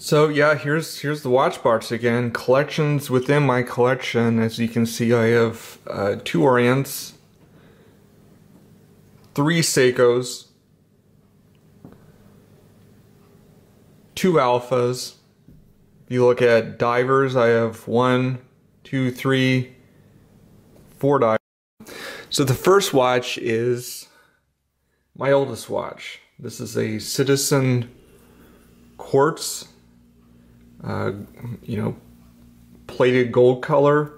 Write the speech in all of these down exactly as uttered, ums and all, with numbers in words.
So yeah, here's here's the watch box again. Collections within my collection. As you can see, I have uh, two Orients, three Seikos, two Alphas. If you look at divers, I have one, two, three, four divers. So the first watch is my oldest watch. This is a Citizen Quartz. Uh, you know, plated gold color,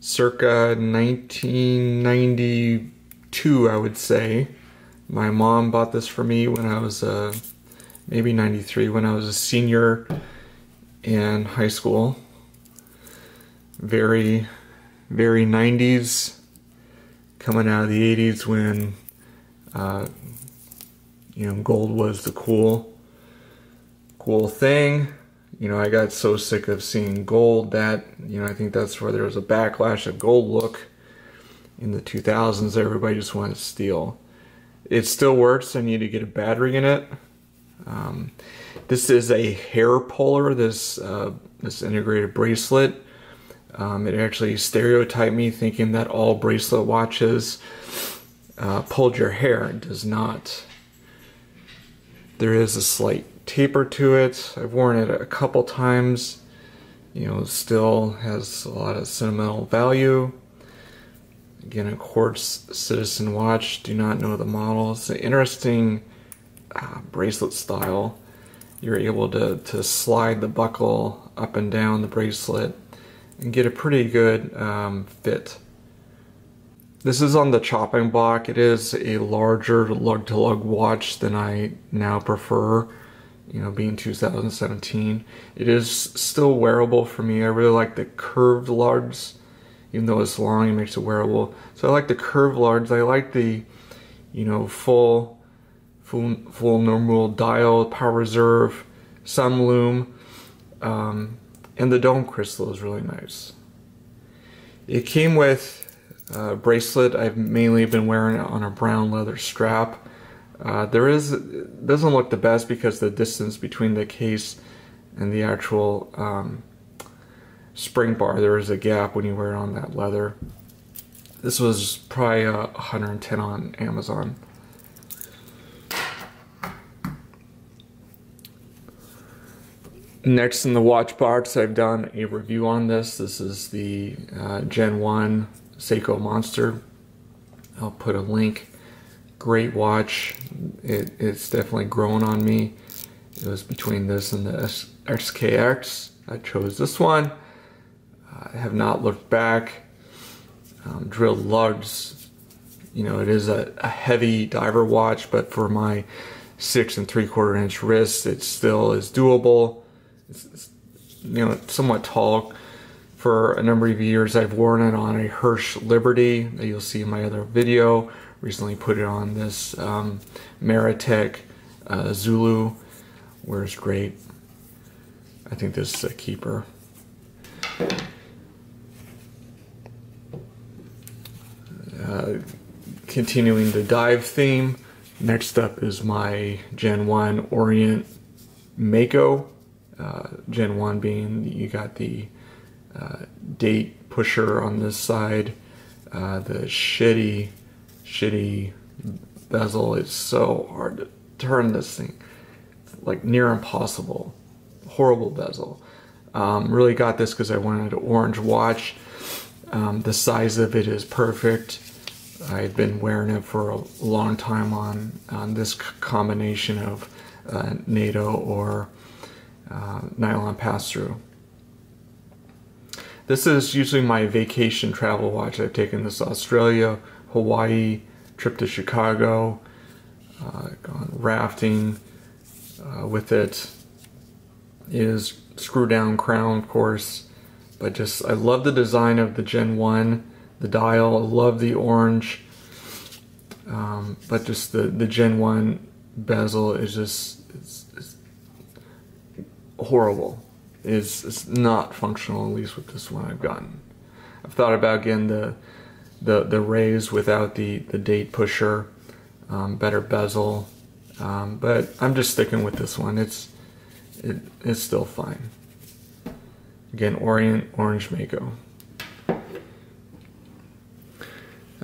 circa nineteen ninety-two, I would say. My mom bought this for me when I was, uh, maybe ninety-three, when I was a senior in high school. Very, very nineties, coming out of the eighties when, uh, you know, gold was the cool, cool thing. You know, I got so sick of seeing gold that, you know, I think that's where there was a backlash of gold look in the two thousands. Everybody just wanted to steal. It still works. I need to get a battery in it. Um, this is a hair puller, this, uh, this integrated bracelet. Um, it actually stereotyped me thinking that all bracelet watches uh, pulled your hair. It does not. There is a slight taper to it. I've worn it a couple times. You know, it still has a lot of sentimental value. Again, a quartz Citizen watch. Do not know the model. It's an interesting uh, bracelet style. You're able to, to slide the buckle up and down the bracelet and get a pretty good um, fit. This is on the chopping block. It is a larger lug-to-lug watch than I now prefer. You know, being two thousand seventeen, it is still wearable for me. I really like the curved lugs, even though it's long, it makes it wearable. So I like the curved lugs. I like the, you know, full, full, full normal dial, power reserve, some loom, um, and the dome crystal is really nice. It came with a bracelet. I've mainly been wearing it on a brown leather strap. Uh, there is, it doesn't look the best because the distance between the case and the actual um, spring bar, there is a gap when you wear it on that leather. This was probably uh, one hundred ten on Amazon. Next in the watch box, I've done a review on this. This is the uh, Gen one Seiko Monster. I'll put a link. Great watch. It, it's definitely grown on me. It was between this and the S K X. I chose this one. I have not looked back. Um, drilled lugs. You know, it is a, a heavy diver watch, but for my six and three quarter inch wrist, it still is doable. It's, it's, you know, somewhat tall. For a number of years, I've worn it on a Hirsch Liberty that you'll see in my other video. Recently put it on this um, Maritech uh, Zulu, wears great. I think this is a keeper. Uh, continuing the dive theme, next up is my Gen one Orient Mako. Uh, Gen one being, you got the uh, date pusher on this side, uh, the shitty shitty bezel. It's so hard to turn this thing, like near impossible, horrible bezel. Um, really got this because I wanted an orange watch. Um, the size of it is perfect. I've been wearing it for a long time on, on this combination of uh, NATO or uh, nylon pass-through. This is usually my vacation travel watch. I've taken this to Australia, Hawaii, trip to Chicago, uh, gone rafting uh, with it. It is screw down crown, of course, but just I love the design of the Gen one, the dial. I love the orange, um, but just the the Gen one bezel is just it's, it's horrible. It's, it's not functional, at least with this one I've gotten. I've thought about getting the the the rays without the the date pusher, um, better bezel, um, but I'm just sticking with this one. It's it, it's still fine. Again, Orient Orange Mako.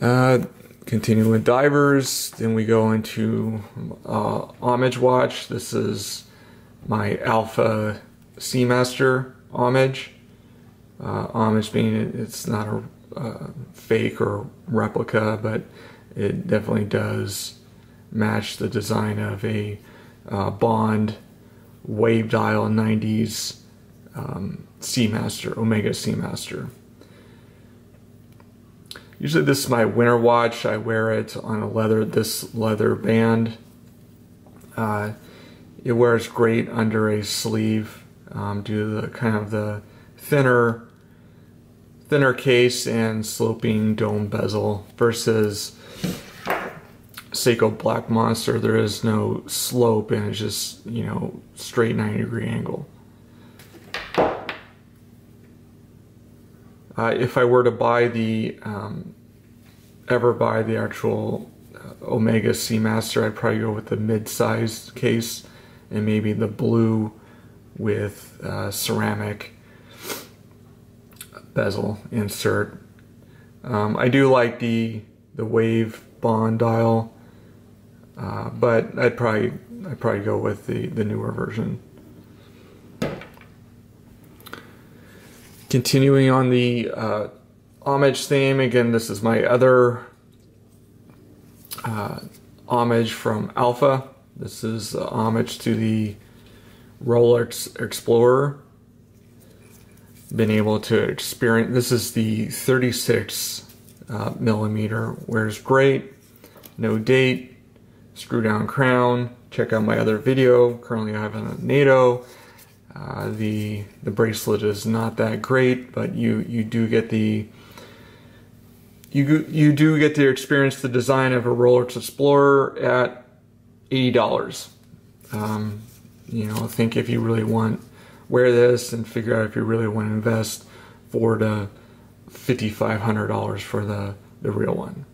Uh, continue with divers, then we go into uh, homage watch. This is my Alpha Seamaster homage. Uh, homage being it, it's not a uh, fake or replica, but it definitely does match the design of a uh, Bond wave dial nineties um, Seamaster, Omega Seamaster. Usually this is my winter watch. I wear it on a leather, this leather band. Uh, it wears great under a sleeve um, due to the kind of the thinner, thinner case and sloping dome bezel versus Seiko Black Monster. There is no slope and it's just, you know, straight ninety degree angle. Uh, if I were to buy the, um, ever buy the actual uh, Omega Seamaster, I'd probably go with the mid-sized case and maybe the blue with uh, ceramic bezel insert. Um, I do like the the wave Bond dial, uh, but I'd probably I'd probably go with the the newer version. Continuing on the uh, homage theme, again, this is my other uh, homage from Alpha. This is a homage to the Rolex Explorer. Been able to experience, this is the thirty-six uh, millimeter, wears great, no date, screw down crown. Check out my other video. Currently I have a NATO. Uh, the the bracelet is not that great, but you you do get the you you do get to experience the design of a Rolex Explorer at eighty dollars. Um, you know, I think if you really want wear this and figure out if you really want to invest four to fifty-five hundred dollars for the the real one.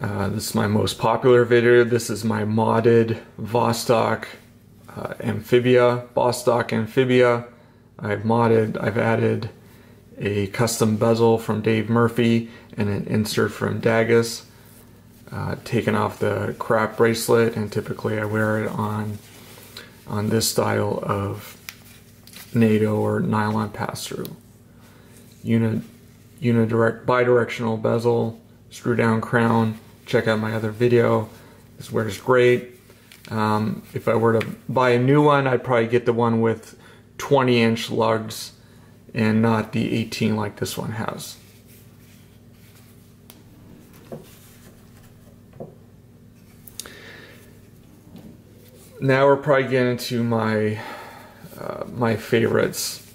Uh, this is my most popular video. This is my modded Vostok uh, Amphibia, Vostok Amphibia. I've modded, I've added a custom bezel from Dave Murphy and an insert from Dagus. Uh, taken off the crap bracelet, and typically I wear it on, on this style of NATO or nylon pass-through. Uni, unidirect, bi-directional bezel, screw down crown. Check out my other video. This wears great. Um, if I were to buy a new one, I'd probably get the one with twenty inch lugs and not the eighteen like this one has. Now we're probably getting into my uh, my favorites.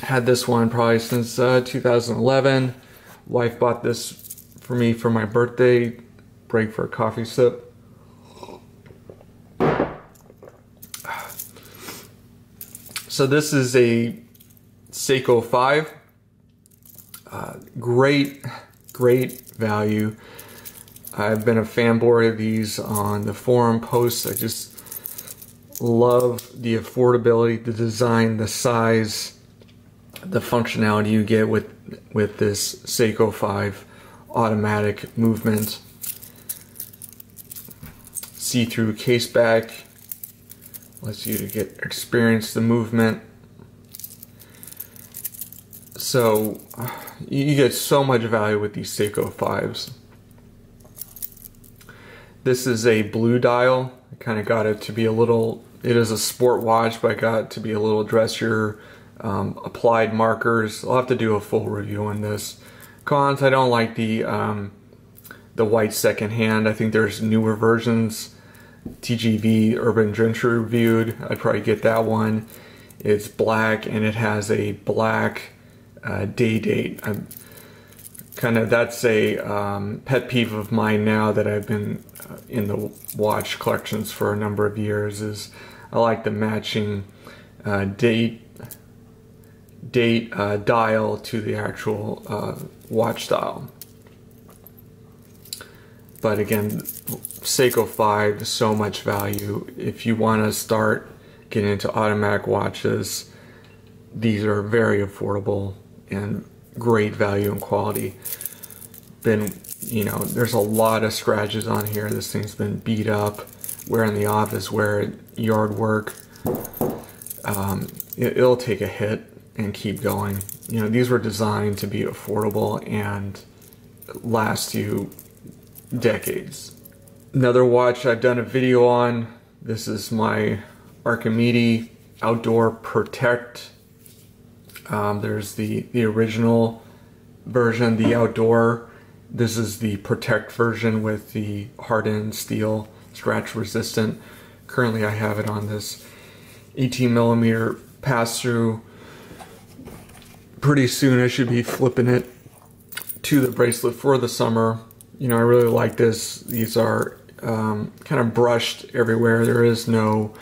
Had this one probably since uh, two thousand eleven. Wife bought this for me for my birthday. Break for a coffee sip. So this is a Seiko five. Uh, great, great value. I've been a fanboy of these on the forum posts. I just love the affordability, the design, the size, the functionality you get with with this Seiko five. Automatic movement, see-through case back, lets you to get experience the movement. So you get so much value with these Seiko fives. This is a blue dial. I kind of got it to be a little, it is a sport watch, but I got it to be a little dressier, um, applied markers. I'll have to do a full review on this. Cons, I don't like the um, the white second hand. I think there's newer versions. T G V Urban Drencher reviewed. I'd probably get that one. It's black and it has a black uh, day date. I'm kind of, that's a um, pet peeve of mine now that I've been uh, in the watch collections for a number of years. Is I like the matching uh, date. date uh, dial to the actual uh, watch dial. But again, Seiko five, so much value. If you want to start getting into automatic watches, these are very affordable and great value and quality. Been, you know, there's a lot of scratches on here. This thing's been beat up. Wear in the office, wear at yard work. Um, it, it'll take a hit and keep going. You know, these were designed to be affordable and last you decades. Another watch I've done a video on, this is my Archimede Outdoor Protect. Um, there's the, the original version, the Outdoor. This is the Protect version with the hardened steel, scratch resistant. Currently I have it on this eighteen millimeter pass-through. Pretty soon I should be flipping it to the bracelet for the summer. You know, I really like this. These are um, kind of brushed everywhere. There is no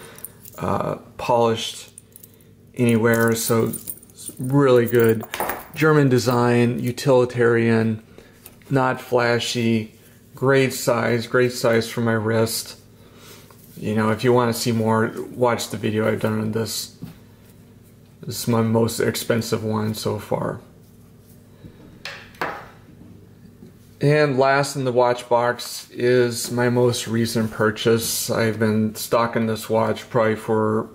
uh, polished anywhere, so it's really good. German design, utilitarian, not flashy, great size, great size for my wrist. You know, if you want to see more, watch the video I've done on this. This is my most expensive one so far. And last in the watch box is my most recent purchase. I've been stocking this watch probably for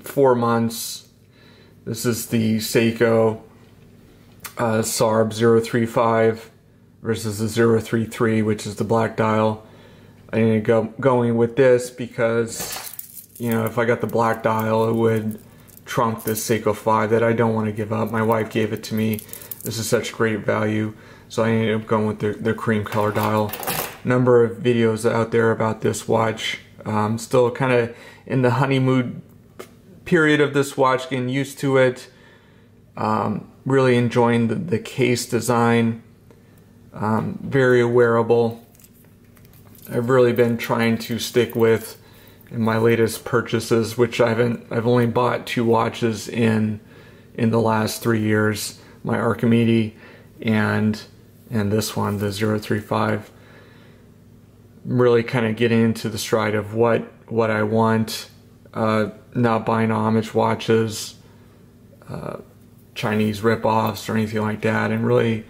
four months. This is the Seiko uh, Sarb zero three five versus the zero three three, which is the black dial. I ended up go, going with this because, you know, if I got the black dial, it would trump this Seiko five that I don't want to give up. My wife gave it to me. This is such great value. So I ended up going with the, the cream color dial. Number of videos out there about this watch. Um, still kind of in the honeymoon period of this watch, getting used to it. Um, really enjoying the, the case design. Um, very wearable. I've really been trying to stick with in my latest purchases, which I haven't. I've only bought two watches in in the last three years. My Archimede and. And this one, the zero three five, really kind of getting into the stride of what what I want, uh, not buying homage watches, uh, Chinese ripoffs or anything like that, and really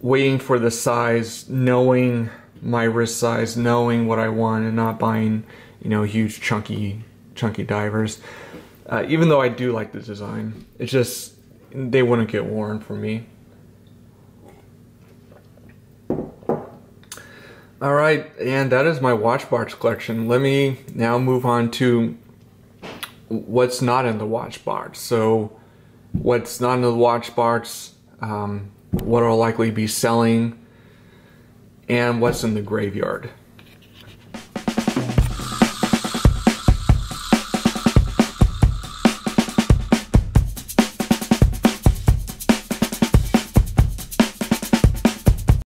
waiting for the size, knowing my wrist size, knowing what I want, and not buying, you know, huge chunky chunky divers. Uh, even though I do like the design, it's just they wouldn't get worn for me. All right, and that is my watch box collection. Let me now move on to what's not in the watch box. So what's not in the watch box, um, what I'll likely be selling, and what's in the graveyard.